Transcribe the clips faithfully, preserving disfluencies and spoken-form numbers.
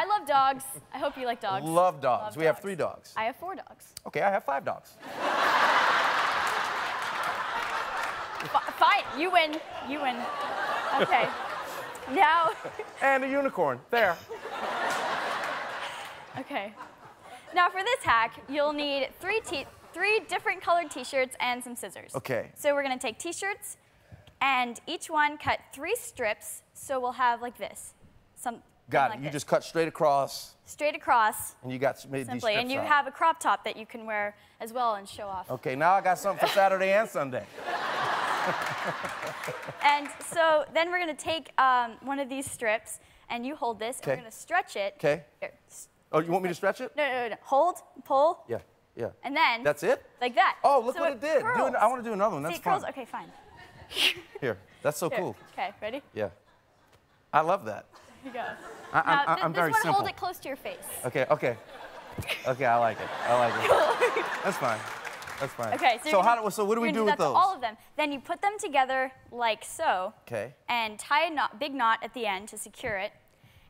I love dogs. I hope you like dogs. Love dogs. Love we dogs. have three dogs. I have four dogs. Okay, I have five dogs. F fine, you win. You win. Okay. Now. And a unicorn. There. Okay. Now for this hack, you'll need three t three different colored T-shirts and some scissors. Okay. So we're gonna take T-shirts, and each one cut three strips. So we'll have like this. Some. Got it. Like you this. just cut straight across. Straight across. And you got made simply, these and you on. have a crop top that you can wear as well and show off. Okay. Now I got something for Saturday and Sunday. And so then we're gonna take um, one of these strips, and you hold this, Kay. and we're gonna stretch it. Okay. Oh, you want me to stretch it? No, no, no. Hold, pull. Yeah, yeah. And then. That's it? Like that. Oh, look so what it, it did. Do an, I want to do another one. That's See, it fun. curls? Okay, fine. Here. That's so Here. cool. Okay, ready? Yeah. I love that. Here you go. I, now, I, I, I'm very simple. This one, hold it close to your face. Okay, okay. Okay, I like it. I like it. That's fine. That's fine. Okay, so, so, how do, so what do we do with those? All of them. Then you put them together like so. Okay. And tie a knot, big knot at the end to secure it.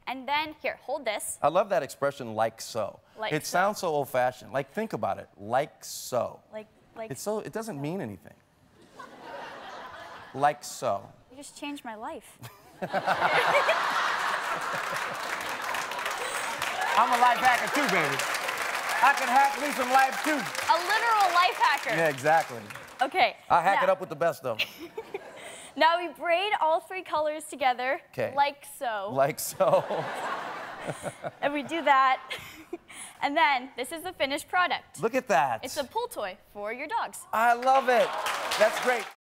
And then, here, hold this. I love that expression, like so. Like it so. sounds so old-fashioned. Like, think about it. Like so. Like, like it's so. It doesn't so. mean anything. Like so. You just changed my life. I'm a life hacker too, baby. I can hack me some life too. A literal life hacker. Yeah, exactly. Okay. I hack now. it up with the best, though. Now we braid all three colors together, Kay. like so. Like so. And we do that. And then, this is the finished product. Look at that. It's a pull toy for your dogs. I love it. That's great.